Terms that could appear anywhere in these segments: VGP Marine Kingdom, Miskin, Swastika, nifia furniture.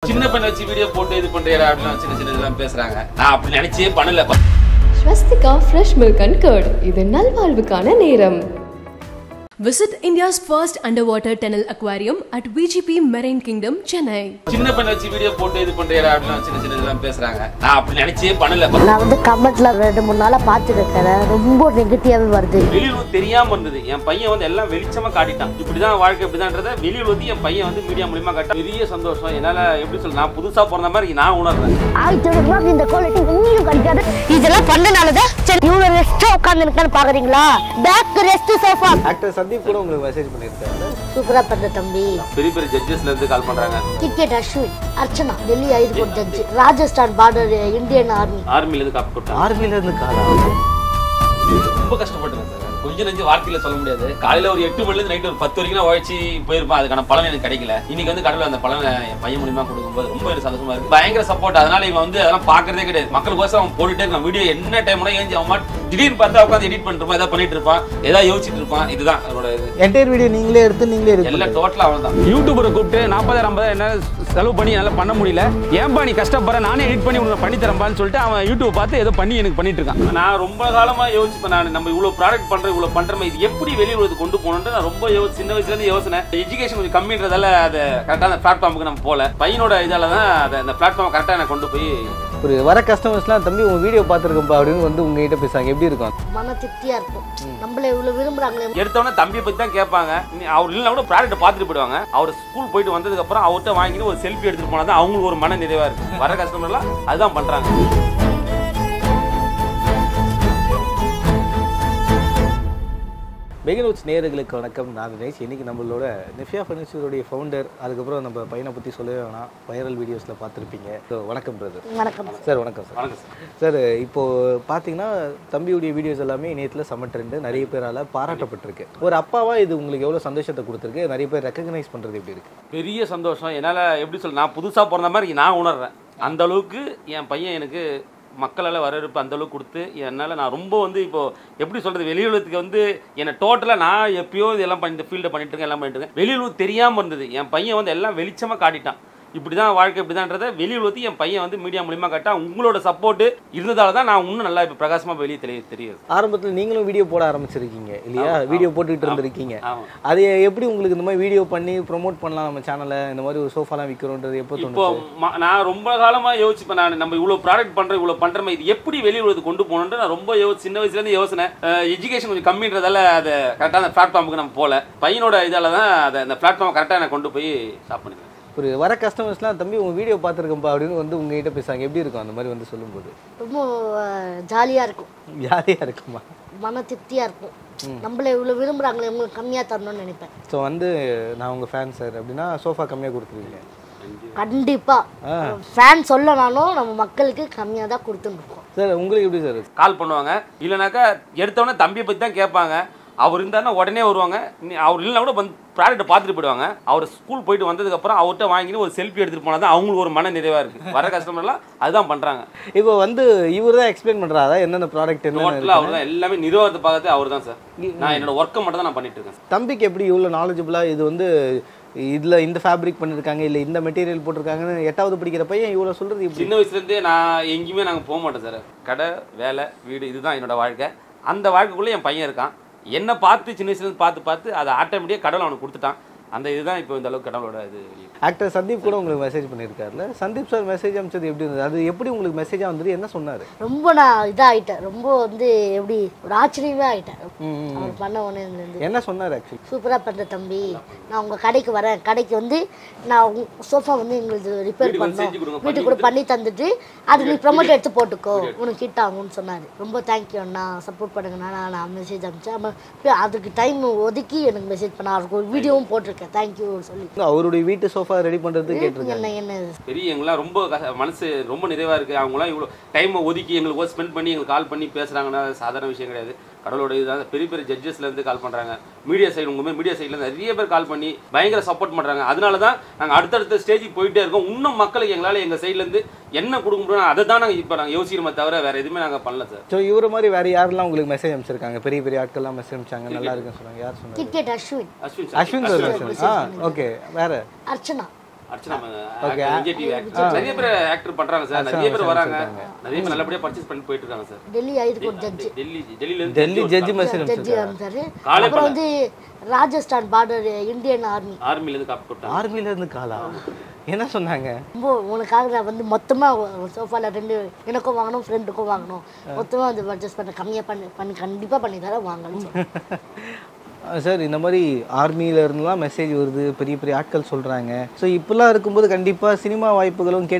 Swastika Fresh Milk and Curd. இது நல்வாழ்வுக்கான நேரம். Visit India's first underwater tunnel aquarium at VGP Marine Kingdom, Chennai. If you have a message, you can judges. Cricket Ashwin, Archana, Delhi, I got judges. Rajasthan border, Indian Army. I am very happy to be here. Welcome to the Nefia founder, viral videos. Welcome, brother. Sir, welcome. Sir, videos. மக்களால வரவேற்பு அந்த அளவுக்கு கொடுத்து என்னால நான் ரொம்ப வந்து இப்போ எப்படி சொல்றது வெளியுலகத்துக்கு வந்து என்ன டோட்டலா நான் எப்பயோ இதெல்லாம் பண்ணி இந்த ஃபீல்ட் பண்ணிட்டு இருக்கேன் எல்லாம் பண்ணிட்டு இருக்கேன் வெளியுலகம் தெரியாம இருந்தது என் பையன் வந்து எல்லாம் வெளிச்சமா காட்டிட்டான் இப்படிதான் வாழ்க்கை இப்படிதான்றதை வெளியுலகத்து என் பையன் வந்து மீடியா மூலமா காட்டா உங்களோட சப்போர்ட் இருந்ததால தான் நான் இன்னும் நல்லா இப்ப பிரகாசமா வெளிய தெரியுது ஆரம்பத்துல நீங்களும் வீடியோ போட ஆரம்பிச்சிருக்கீங்க இல்லையா வீடியோ போட்டுட்டு இருந்திருக்கீங்க அது எப்படி உங்களுக்கு இந்த மாதிரி வீடியோ பண்ணி ப்ரோமோட் பண்ணலாம் நம்ம சேனலை இந்த மாதிரி ஒரு சோஃபாலாம் விக்கிறோம்ன்றது எப்போ தோணுச்சு நான் ரொம்ப காலமா யோசிப்பேன் நான் நம்ம இவ்ளோ ப்ராடக்ட் பண்றோம் இவ்ளோ பண்றோம் இது எப்படி வெளியுலகத்துக்கு கொண்டு போணும்ன்ற நான் ரொம்ப சின்ன வயசுல இருந்து யோசனை எஜுகேஷன் கொஞ்சம் கம்மின்றதால அத கரெக்ட்டா அந்த பிளாட்ஃபார்முக்கு நம்ம போல பையனோட இதால தான் அந்த பிளாட்ஃபார்ம் கரெக்ட்டா நான் கொண்டு போய் ஸ்டாப் பண்ணிட்டேன் வர கஸ்டமர்ஸ்லாம் தம்பி உங்க வீடியோ பாத்துர்க்கம்பா அப்படினு வந்து உங்க கிட்ட பேசாங்க எப்படி இருக்கும் அந்த மாதிரி வந்து சொல்லும்போது ரொம்ப ஜாலியா இருக்குமா மன திருப்தியா இருக்கும் நம்மளே இவ்வளவு விரும்பறாங்களே இவங்க கம்மியா தரணும்னு நினைப்பேன் சோ வந்து நான் உங்க ஃபேன் சார் அப்படினா சோஃபா கம்மியா கொடுத்துருவீங்க கண்டிப்பா ஃபேன் சொல்லனானோ நம்ம மக்களுக்கு கம்மியா தான் கொடுத்துறோம் சார் உங்களுக்கு எப்படி சார் கால் பண்ணுவாங்க இல்லனாக்க எடுத்தவனே தம்பி பத்தி தான் கேட்பாங்க அவர் இருந்தானே உடனே வருவாங்க அவர் இல்லனா கூட ப்ராடக்ட் பாத்துட்டு போடுவாங்க அவர் ஸ்கூல் போயிடு வந்ததுக்கு அப்புறம் அவர்ட்ட வாங்கிட்டு ஒரு செல்ஃபி எடுத்துட்டு போனா தான் அவங்களுக்கு ஒரு மன நிறைவா இருக்கு வர கஸ்டமர்லாம் அதுதான் பண்றாங்க இப்போ வந்து இவர தான் எக்ஸ்பிளைன் பண்றாரா என்னென்ன ப்ராடக்ட் என்னென்ன இருக்கு டோட்டலா அவர்தான் எல்லாமே நிர்வாகத்தை பார்க்கதே அவர்தான் சார் நான் என்னோட வர்க்க மட்டும் தான் நான் பண்ணிட்டு இருக்கேன் தம்பிக்கு எப்படி இவ்ளோ knowledgeable இது வந்து இதுல இந்த ஃபேப்ரிக் பண்ணிருக்காங்க இல்ல இந்த மெட்டீரியல் போட்டுருக்காங்கன்னு எட்டாவது படிக்கிற பையன் இவ்ளோ சொல்றது சின்ன வயசுல இருந்தே நான் எங்கயுமே நாங்க போக மாட்டோம் சார் கடை வேலை வீடு இதுதான் என்னோட வாழ்க்கை அந்த வாழ்க்கைக்குள்ள என் பையன் இருக்கான் என்ன பார்த்து சின்ன வயசுல பார்த்து அது ஆட்டோமேட்டிக்கா கடவுள் அவனுக்கு கொடுத்துட்டான் அந்த இதுதான் இப்போ இந்த அளவுக்கு கடவுளோட இது ஆக்டர் சந்தீப் கூட உங்களுக்கு மெசேஜ் பண்ணிருக்காருல சந்தீப் சார் மெசேஜ் அனுப்பிச்சது எப்படி இருந்தது அது எப்படி உங்களுக்கு மெசேஜா வந்தது என்ன சொன்னாரு ரொம்ப நான் இதா ஆயிட்டேன் ரொம்ப வந்து எப்படி ஆச்சரியமா ஆயிட்டேன் அவர் பண்ண ஒண்ணே இருந்து என்ன சொன்னாரு एक्चुअली சூப்பரா பண்ற தம்பி நான் உங்க கடைக்கு வரேன் கடைக்கு வந்து நான் சோஃபா வந்து உங்களுக்கு ரிப்பேர் பண்ணனும் வீட்டுக்கு கூட பண்ணி தந்துட்டு அது நீ ப்ரோமோட் எடுத்து போட்டுக்கோ உங்களுக்கு கிட்ட ஆகும்னு சொன்னாரு ரொம்ப थैंक यू அண்ணா சப்போர்ட் பண்ணுங்க நான் மெசேஜ் அனுப்பிச்சேன் அதுக்கு டைம் ஒதுக்கி எனக்கு மெசேஜ் பண்ண அவருக்கு வீடியோவும் போட்டு Thank you சொல்லி அவருடைய வீட்டு சோஃபா ரெடி பண்றது கேட்டிருக்காங்க என்ன பெரியங்களா ரொம்ப மனசு ரொம்ப நிறைவா இருக்கு அவங்கலாம் இவ்ளோ டைம் ஒதுக்கி எங்களுக்கு ஸ்பென்ட் பண்ணி எங்க கால் பண்ணி பேசுறாங்கனா சாதாரண விஷயம் கிடையாது கடலோட இதான பெரிய ஜட்ஜஸ்ல இருந்து கால் பண்றாங்க மீடியா சைடு உங்க மீடியா சைடுல இருந்து நிறைய பேர் கால் பண்ணி பயங்கர சப்போர்ட் பண்றாங்க அதனால தான் நாங்க அடுத்த ஸ்டேஜுக்கு போயிட்டே இருக்கோம் இன்னும் மக்களுக்கு எங்களால எங்க சைடுல இருந்து என்ன கொடுக்க முடியும்னா அத தான் நாங்க இப்ப நாங்க யோசிக்கிறோமே தவிர வேற எதுமே நாங்க பண்ணல சார் சோ இவர மாதிரி வேற யாரெல்லாம் உங்களுக்கு மெசேஜ் அனுப்பிச்சிருக்காங்க பெரிய ஆட்கள் எல்லாம் மெசேஜ் அனுப்பிச்சாங்க நல்லா இருக்குன்னு சொன்னாங்க யார் சொன்னாங்க கிரிக்கெட் அஸ்வின் சார் okay வேற Archana Rajasthan border Indian Army. Army is Army is What did Sir, in the army, there is a message that you have to say. So, you have to say cinema wipe. That's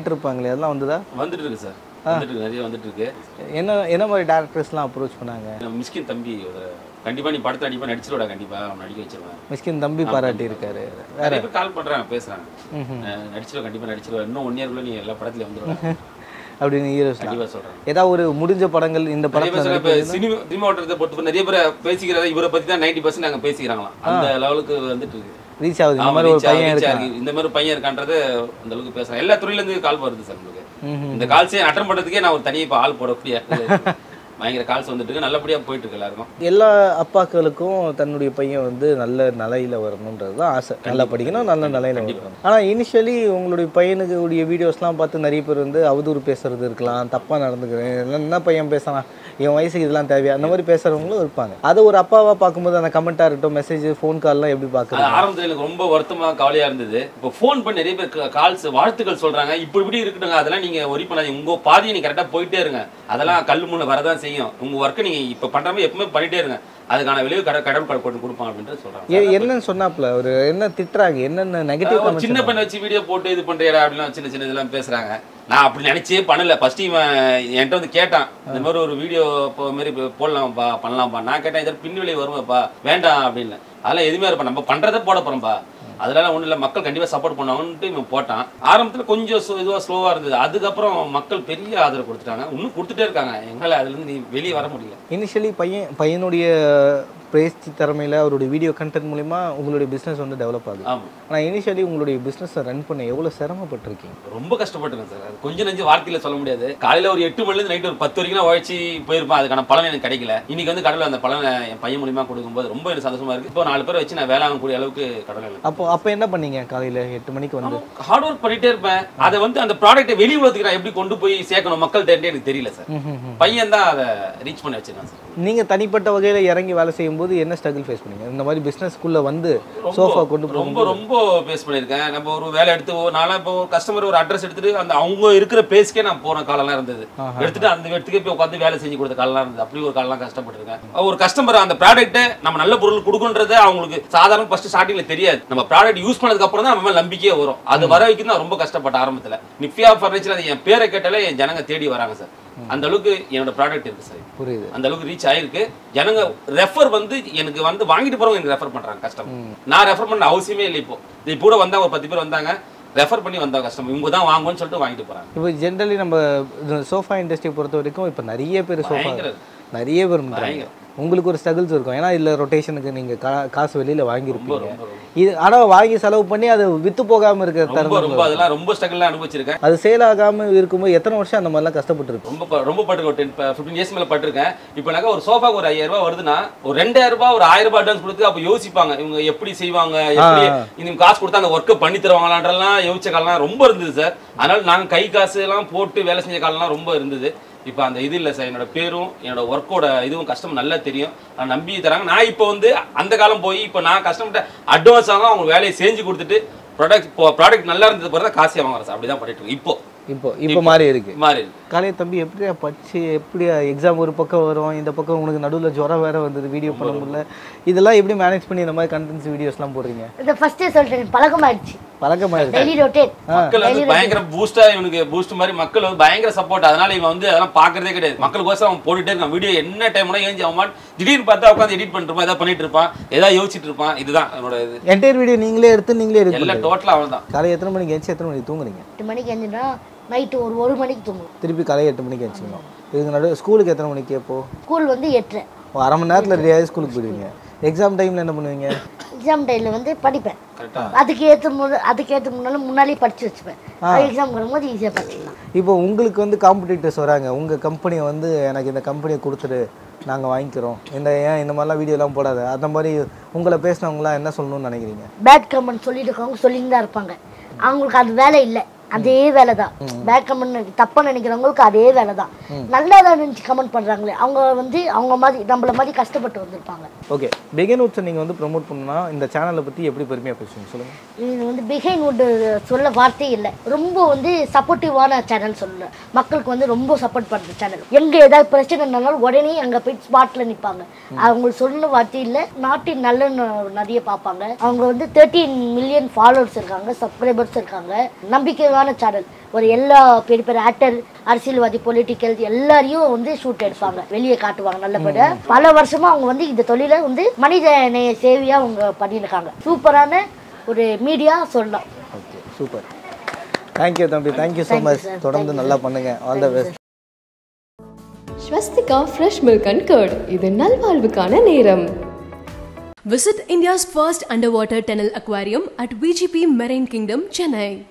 What directors approach Miskin Thambi. Kandipa padutha adipa nadichiruvada kandipa nadikichirva Miskin Thambi parati irukkaru nare per call pandran pesran nadichiruva kandipa nadichiruva inno 1 year kulla nee ella padathile vanduva appadi nee hero kandipa solran edha oru mudinja padangal indha padathila cinema remote pottu nariya pera pesikirada ivara pathi da 90% naanga pesikirangala andha level ku vandittu reach avudhu indha mari oru paiyan irukkaru indha mari paiyan irukandrathu andha alukku pesran ella thuriyila irundhu call varudhu sir ungalku indha calls attend pandradukke na oru thaniya pa call podapodiya I am going to go to the house. Initially, you videos. உங்க வர்க்க நீங்க இப்ப பண்றமே எப்பவுமே பண்ணிட்டே இருங்க அதுக்கான விளைவு கடவுள் கொடுத்து கொடுப்பாங்க அப்படினு சொல்றாங்க என்ன சொன்னாப்ல ஒரு என்ன திட்றாங்க என்ன நெகட்டிவ் கமெண்ட்ஸ் சின்ன பண்ண வச்சு வீடியோ போட்டு இது பண்றியடா அப்படிலாம் சின்ன சின்ன இதெல்லாம் பேசுறாங்க நான் அப்படி நினைச்சே பண்ணல ஃபர்ஸ்ட் இவன் என்கிட்ட வந்து கேட்டான் இந்த மாதிரி ஒரு வீடியோ மாதிரி போடலாம் பண்ணலாம் பா நான் கேட்டேன் இதர் பின் விளைவு வரும்ப்பா வேண்டாம் அப்படின அதனால எதுமே இருப்ப நம்ம பண்றத போட போறோம்பா அதனால ஒண்ணுல மக்கள் கண்டிப்பா சப்போர்ட் பண்ணாங்கன்னு இவன் போட்டான் ஆரம்பத்துல கொஞ்சம் இதுவா ஸ்லோவா இருந்தது அதுக்கு அப்புறம் மக்கள் பெரிய ஆதரவு கொடுத்துட்டாங்க இன்னும் கொடுத்துட்டே இருக்காங்க எங்களால அதுல இருந்து வெளிய வர முடியல இனிஷியலி பையனுடைய பிரேஸ்தி தரமையில அவருடைய வீடியோ கண்டென்ட் மூலமா உங்களுடைய பிசினஸ் வந்து டெவலப் ஆகுது ஆனா இனிஷியலி உங்களுடைய பிசினஸ் ரன் பண்ண எவ்வளவு சிரமப்பட்டிருக்கீங்க ரொம்ப கஷ்டப்பட்டேன் சார் கொஞ்சம் நெஞ்சு வார்த்தையில சொல்ல முடியாது காலையில ஒரு 8 மணில இருந்து நைட் ஒரு 10 வரைக்கும் ஓய்ச்சி போயிருப்பேன் அதுக்கான பலன் எனக்கு கிடைக்கல இன்னைக்கு வந்து கடவுள் அந்த பலனை என் பையன் மூலமா கொடுக்கும்போது ரொம்ப சந்தோஷமா இருக்கு இப்போ 4 பேர் வச்சு நான் வேளாங்க கூடிய அளவுக்கு கடவுள் அப்ப என்ன பண்ணீங்க காலையில 8 மணிக்கு வந்து ஹார்ட் வொர்க் பண்ணிட்டே இருப்பேன் அத வந்து அந்த ப்ராடக்ட்டை வெளிய உலத்துக்கு நான் எப்படி கொண்டு போய் சேக்கணும் மக்கள் தேடி எனக்கு தெரியல சார் பையன் தான் அத ரீச் பண்ணி வச்சிருக்கான் சார் நீங்க தனிப்பட்ட வகையில இறங்கி வேலை செய்யும்போது என்ன ஸ்ட்ரகிள் ஃபேஸ் பண்ணீங்க இந்த மாதிரி பிசினஸ் குள்ள வந்து சோஃபா கொண்டு போய் ரொம்ப ரொம்ப ஃபேஸ் பண்ணிருக்கேன் நம்ம ஒரு வேலை எடுத்து நானா இப்போ கஸ்டமர் ஒரு அட்ரஸ் எடுத்துட்டு அந்த அவங்க இருக்கிற பேஸ்க்கே நான் போற காலலாம் இருந்தது எடுத்துட்டு அந்த இடத்துக்கு போய் உட்கார்ந்து வேலை செஞ்சு கொடுத்த காலலாம் இருந்தது அப்படி ஒரு காலலாம் கஷ்டப்பட்டிருக்கேன் ஒரு கஸ்டமர் அந்த ப்ராடக்ட்டை நம்ம நல்ல பொருள் கொடுக்கணும்ன்றது அவங்களுக்கு சாதாரண ஃபர்ஸ்ட் ஸ்டார்டிங்ல தெரியாது நம்ம ப்ராடக்ட் யூஸ் பண்ணதுக்கு அப்புறம் தான் நம்ம நம்பிக்கையே வரும் அது வர வைக்கிறது நான் ரொம்ப கஷ்டப்பட்ட ஆரம்பத்துல நிஃப்யா ஃபர்னிச்சர் அது என் பேரை கேட்டாலே என் ஜனங்க தேடி வராங்க சார் அந்த அளவுக்கு என்னோட ப்ராடக்ட் இருக்கு சார் புரியுது அந்த அளவுக்கு ரீச் ஆயிருக்கு ஜனங்க ரெஃபர் வந்து எனக்கு வந்து வாங்கிட்டு போறவங்க எனக்கு ரெஃபர் பண்றாங்க கஸ்டமர் நான் ரெஃபர் பண்ண அவசியமே இல்லை இப்போ இது கூட வந்தா ஒரு 10 பேர் வந்தாங்க ரெஃபர் பண்ணி வந்த கஸ்டமர் இவங்க தான் வாங்குன்னு சொல்லிட்டு வாங்கிட்டு போறாங்க இப்போ ஜெனரலி நம்ம சோஃபா இண்டஸ்ட்ரி பொறுத்த வரைக்கும் இப்போ நிறைய பேர் சோஃபா நிறைய பேர் பண்றாங்க உங்களுக்கு ஒரு ஸ்ட்ரகிள்ஸ் இருக்கும் ஏனா இல்ல ரொட்டேஷனுக்கு நீங்க காசு வெளியில வாங்கி இருப்பீங்க இது ஆனா வாங்கி செலவு பண்ணி அது வித்து போகாம இருக்க தருணம் ரொம்ப அதெல்லாம் ரொம்ப ஸ்ட்ரகிள்ல அனுபவிச்சிருக்கேன் அது சேல் ஆகாம இருக்கும்போது எத்தனை வருஷம் அந்த மாதிரி எல்லாம் கஷ்டப்பட்டு இருக்கு ரொம்ப ரொம்ப பட்டு 15 years மேல பட்டிருக்கேன் இப்போ நாங்க ஒரு சோஃபாக்கு ஒரு 5000 ரூபாய் வருதுனா ஒரு 2000 ரூபாய் ஒரு 1000 ரூபாய் அட்வான்ஸ் கொடுத்து அப்ப யோசிப்பாங்க இவங்க எப்படி செய்வாங்க எப்படி இந்த காசு கொடுத்தா அந்த வர்க்க பண்ணி தருவாங்களான்றலாம் யோசிச்ச காலம் ரொம்ப இருந்தது சார் அதனால நாங்க கை காசு எல்லாம் போட்டு வேலை செஞ்ச காலம் ரொம்ப இருந்தது இப்போ அந்த இது இல்ல சார் என்னோட பேரும் என்னோட வர்க்கோட இதுவும் கஸ்டமர் நல்லா தெரியும் நான் நம்பி தராங்க நான் இப்போ வந்து அந்த காலம் போய் இப்போ நான் கஸ்டமர்ட்ட அட்வான்ஸ் வாங்க அவங்க வேலையை செஞ்சு கொடுத்துட்டு ப்ராடக்ட் நல்லா இருந்தது பிறகு தான் காசே வாங்குறேன் சார் அப்படி தான் பண்ணிட்டு இருக்கேன் இப்போ இப்போ இப்போ மாறி இருக்கு காலையில தம்பி எப்படியா படிச்சு எப்படியா எக்ஸாம் ஒரு பக்கம் வரும் இந்த பக்கம் உங்களுக்கு நடுவுல ஜுரம் வேற வந்தது வீடியோ பண்ண முடியல இதெல்லாம் எப்படி மேனேஜ் பண்ணி இந்த மாதிரி கண்டென்ட்ஸ் வீடியோஸ்லாம் போடுறீங்க இத ஃபர்ஸ்டே சொல்றேன் பழக்கமாயிடுச்சு டெய்லி ரொட்டேட் மக்கள் வந்து பயங்கர பூஸ்டா இவனுக்கு பூஸ்ட் மாதிரி மக்கள் வந்து பயங்கர சப்போர்ட் அதனால இவன் வந்து அதெல்லாம் பார்க்கறதே கிடையாது மக்களுக்கோசம் அவன் போட்டுட்டே இருக்கான் வீடியோ என்ன டைம்னா ஏஞ்சி அவன் திடீர்னு பார்த்தா உட்கார்ந்து எடிட் பண்றப்ப ஏதா பண்ணிட்டு இருப்பான் ஏதா யோசிச்சிட்டு இருப்பான் இதுதான் என்னோட என்டையர் வீடியோ நீங்களே எடுத்து நீங்களே எடுத்து எல்லாம் டோட்டலா அவன்தான் காலை எத்தனை மணிக்கு ஏஞ்சி எத்தனை மணிக்கு தூங்குறீங்க 8 மணிக்கு ஏஞ்சினா நைட் ஒரு மணிக்கு தூங்கும் திருப்பி காலை 8 மணிக்கு ஏஞ்சிடுவோம் இதுக்கு நடு ஸ்கூலுக்கு எத்தனை மணிக்கு ஏப்போ ஸ்கூல் வந்து 8:30 அரை மணி நேரத்துல ரெடியாய் ஸ்கூலுக்கு போயிடுவீங்க எக்ஸாம் டைம்ல என்ன பண்ணுவீங்க எக்ஸாம் டைம்ல வந்து படிப்பேன் கரெக்ட்டா அதுக்கு ஏத்த முன்னாடி படிச்சு வச்சுப்பேன் எக்ஸாம் வரும்போது ஈஸியா படிக்கலாம் இப்போ உங்களுக்கு வந்து காம்படிட்டர்ஸ் வராங்க உங்க கம்பெனி வந்து எனக்கு இந்த கம்பெனியை கொடுத்துட்டு நாங்க வாங்கிக்கிறோம் இந்த ஏன் இந்த மாதிரிலாம் வீடியோலாம் போடாத அந்த மாதிரி உங்களை பேசினவங்கலாம் என்ன சொல்லணும்னு நினைக்கிறீங்க பேட் கமெண்ட் சொல்லிட்டு இருக்காங்க சொல்லிட்டு தான் இருப்பாங்க அவங்களுக்கு அது வேலை இல்ல அதே வேலைதான் பேக் கமெண்ட் தப்பா நினைக்கிறவங்களுக்கு அதே வேலைதான் நல்லதா நினைச்சு கமெண்ட் பண்றாங்களே அவங்க வந்து அவங்க மாதிரி நம்மள மாதிரி கஷ்டப்பட்டு வந்திருப்பாங்க ஓகே பிகைன் வுட் நீங்க வந்து ப்ரோமோட் பண்ணனும்னா இந்த சேனலை பத்தி எப்படி பெருமையா பேசுவீங்க சொல்லுங்க இது வந்து பிகைன் வுட் சொல்ல வார்த்தை இல்ல ரொம்ப வந்து சப்போர்ட்டிவான சேனல் சொல்லுங்க மக்களுக்கு வந்து ரொம்ப சப்போர்ட் பண்ற சேனல் எங்க ஏதாவது பிரச்சனைனாலும் உடனே அங்க போய் ஸ்பாட்ல நிப்பாங்க அவங்க சொல்ற வார்த்தை இல்ல நாட்டின் நல்ல நதியை பாப்பாங்க அவங்க வந்து 13 மில்லியன் ஃபாலோவர்ஸ் இருக்காங்க சப்ஸ்கிரைபர்ஸ் இருக்காங்க நம்பிக்கை channel ஒரு எல்லா பெரிய பெரிய ஆக்டர் அரசியல்வாதி political எல்லாரையும் வந்து ஷூட் எடுப்பாங்க வெளியே காட்டுவாங்க நல்லபடியா பல வருஷமா அவங்க வந்து இந்த தொழில வந்து மனிதநேய சேவையா அவங்க பண்ணிருக்காங்க சூப்பரான ஒரு மீடியா சொல்லலாம் ஓகே சூப்பர் थैंक यू தம்பி थैंक you so much தொடர்ந்து நல்லா பண்ணுங்க all the best Swastika fresh milk and curd இது நல்வாழ்வுக்கான நேரம் visit India's first underwater tunnel aquarium at VGP Marine Kingdom Chennai